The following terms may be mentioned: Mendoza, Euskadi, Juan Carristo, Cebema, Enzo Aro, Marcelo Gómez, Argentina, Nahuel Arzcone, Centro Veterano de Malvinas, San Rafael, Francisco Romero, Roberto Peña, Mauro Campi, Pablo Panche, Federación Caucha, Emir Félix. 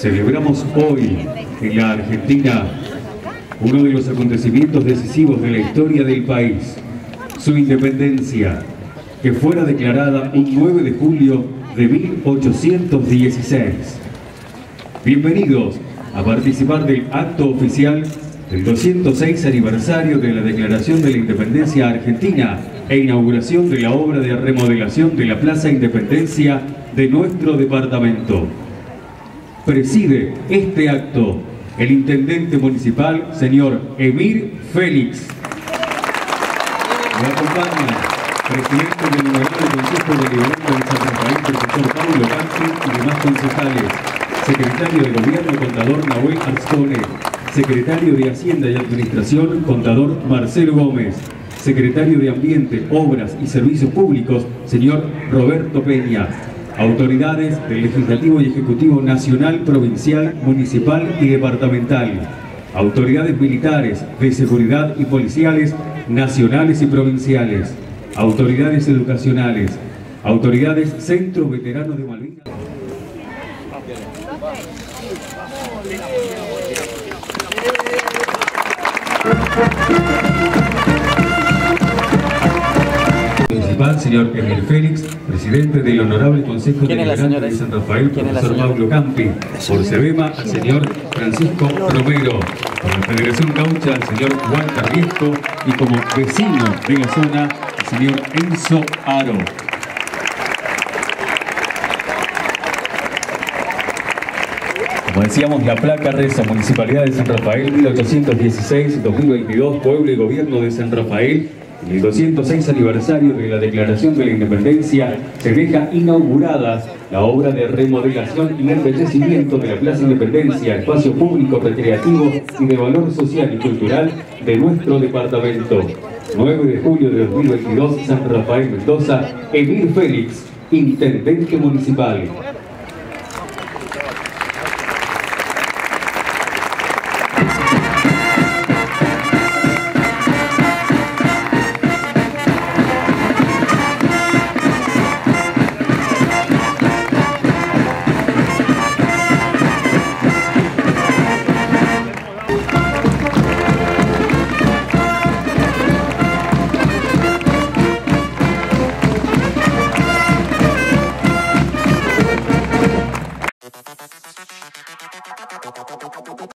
Celebramos hoy en la Argentina uno de los acontecimientos decisivos de la historia del país, su independencia, que fuera declarada un 9 de julio de 1816. Bienvenidos a participar del acto oficial del 206 aniversario de la Declaración de la Independencia Argentina e inauguración de la obra de remodelación de la Plaza Independencia de nuestro departamento. Preside este acto el intendente municipal, señor Emir Félix. Lo acompaña presidente del Honorable Consejo Deliberante de San Rafael, profesor Pablo Panche y demás concejales, secretario de Gobierno, contador Nahuel Arzcone, secretario de Hacienda y Administración, contador Marcelo Gómez, secretario de Ambiente, Obras y Servicios Públicos, señor Roberto Peña, autoridades del Legislativo y Ejecutivo Nacional, Provincial, Municipal y Departamental, autoridades militares, de seguridad y policiales, nacionales y provinciales, autoridades educacionales, autoridades Centro Veterano de Malvinas. Señor Emir Félix, presidente del Honorable Consejo Deliberante de San Rafael, profesor Mauro Campi, por Cebema al señor Francisco Romero, por la Federación Caucha al señor Juan Carristo y como vecino de la zona al señor Enzo Aro. Como decíamos, la placa reza: Municipalidad de San Rafael 1816-2022, Pueblo y Gobierno de San Rafael. El 206 aniversario de la Declaración de la Independencia se deja inaugurada la obra de remodelación y embellecimiento de la Plaza Independencia, espacio público, recreativo y de valor social y cultural de nuestro departamento. 9 de julio de 2022, San Rafael, Mendoza, Emir Félix, Intendente Municipal.